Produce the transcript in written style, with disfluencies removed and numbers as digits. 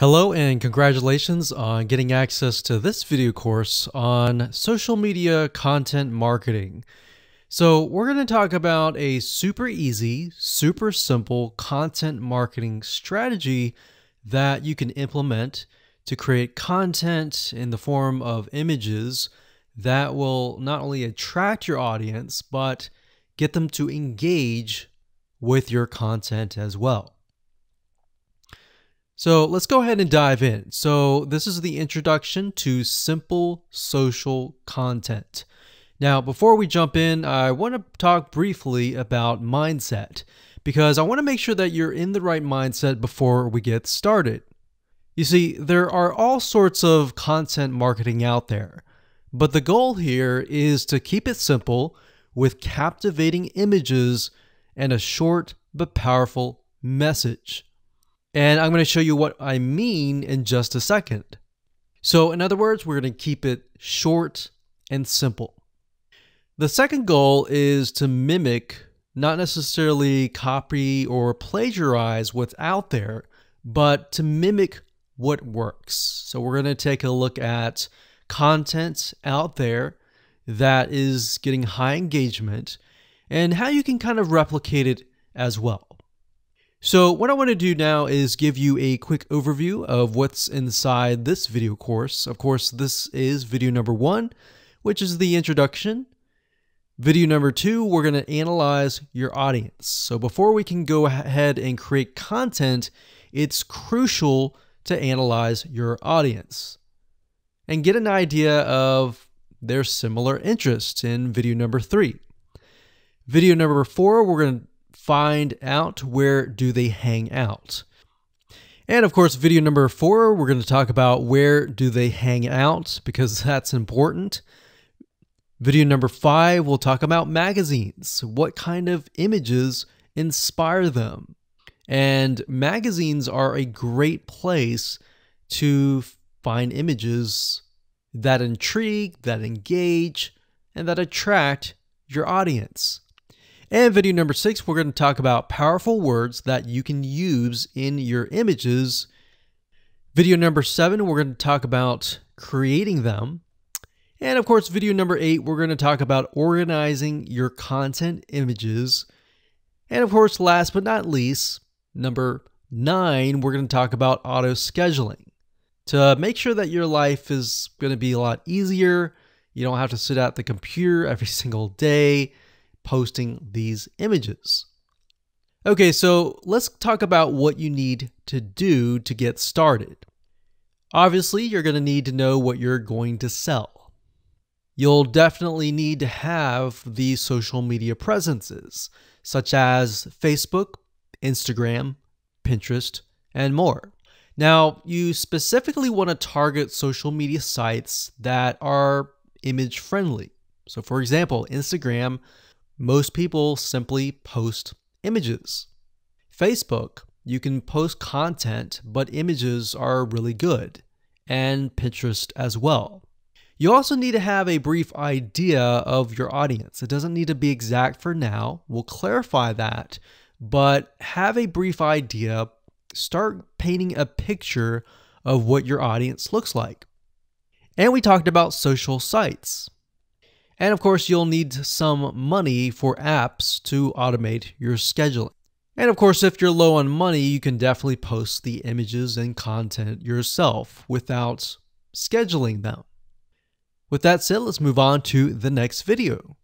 Hello and congratulations on getting access to this video course on social media content marketing. So we're going to talk about a super easy, super simple content marketing strategy that you can implement to create content in the form of images that will not only attract your audience, but get them to engage with your content as well. So let's go ahead and dive in. So this is the introduction to simple social content. Now, before we jump in, I want to talk briefly about mindset because I want to make sure that you're in the right mindset before we get started. You see, there are all sorts of content marketing out there, but the goal here is to keep it simple with captivating images and a short but powerful message. And I'm going to show you what I mean in just a second. So in other words, we're going to keep it short and simple. The second goal is to mimic, not necessarily copy or plagiarize what's out there, but to mimic what works. So we're going to take a look at content out there that is getting high engagement and how you can kind of replicate it as well. So what I want to do now is give you a quick overview of what's inside this video course. Of course, this is video number 1, which is the introduction. Video number 2, we're going to analyze your audience. So before we can go ahead and create content, it's crucial to analyze your audience and get an idea of their similar interests in video number 3. Video number 4, we're going to find out where do they hang out. And of course, video number 4, we're going to talk about where do they hang out because that's important. Video number 5, we'll talk about magazines. What kind of images inspire them? And magazines are a great place to find images that intrigue, that engage, and that attract your audience. And video number 6, we're going to talk about powerful words that you can use in your images. Video number 7, we're going to talk about creating them. And of course, video number 8, we're going to talk about organizing your content images. And of course, last but not least, number 9, we're going to talk about auto scheduling to make sure that your life is going to be a lot easier. You don't have to sit at the computer every single day posting these images. Okay, so let's talk about what you need to do to get started. Obviously, you're going to need to know what you're going to sell. You'll definitely need to have the social media presences, such as Facebook, Instagram, Pinterest, and more. Now, you specifically want to target social media sites that are image friendly. So for example, Instagram, most people simply post images. Facebook, you can post content, but images are really good, and Pinterest as well. You also need to have a brief idea of your audience. It doesn't need to be exact for now. We'll clarify that, but have a brief idea. Start painting a picture of what your audience looks like. And we talked about social sites. And of course, you'll need some money for apps to automate your scheduling. And of course, if you're low on money, you can definitely post the images and content yourself without scheduling them. With that said, let's move on to the next video.